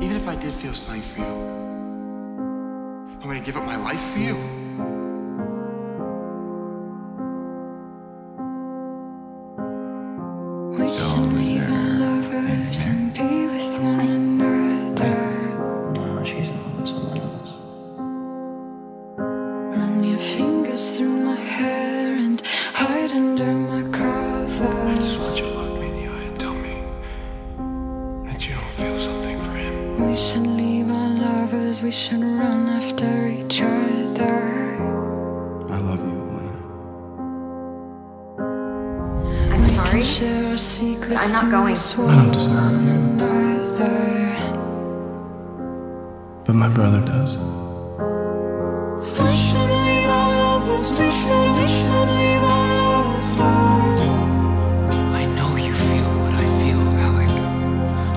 Even if I did feel something for you, I'm gonna give up my life for you. We shouldn't even lovers and be with one another. No, she's not with someone else. Run your fingers through my hair and hide under my covers. I just want you to look me in the eye and tell me that you don't feel something for him. We should leave our lovers, we should run after each other. I love you. I'm sorry, but I'm not going. I don't deserve you, but my brother does. We should leave our lovers, we should leave our lovers. I know you feel what I feel, Alec.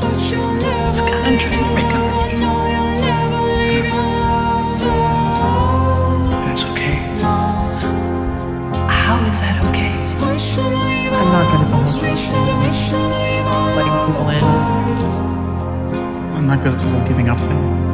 But you'll never leave our lovers. That's okay. How is that okay? I'm not going to be letting people in. I'm not good at the whole giving up thing.